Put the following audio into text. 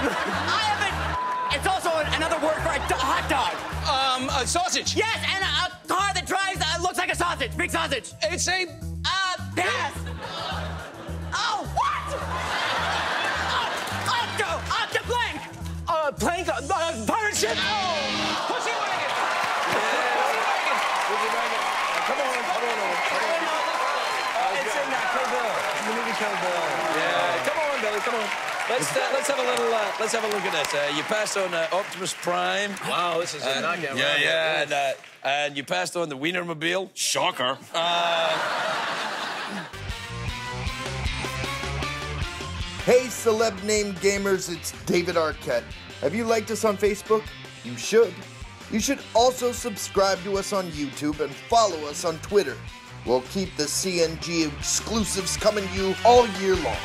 I have a, it's also another word for a hot dog. A sausage. Yes, and a car that drives looks like a sausage, big sausage. It's a... pass. Oh, what? Blank. Plank, pirate ship. Oh. Pussy wagon. Pussy wagon. Come on. It's in that Cowboy. It's the movie Cowboy. Yeah, come on, Billy, come on. Let's have a little. Let's have a look at this. You passed on Optimus Prime. Wow, this is a knockout. Yeah, right? Yeah, and you passed on the Wienermobile. Shocker. Hey, celeb name gamers, it's David Arquette. Have you liked us on Facebook? You should. You should also subscribe to us on YouTube and follow us on Twitter. We'll keep the CNG exclusives coming to you all year long.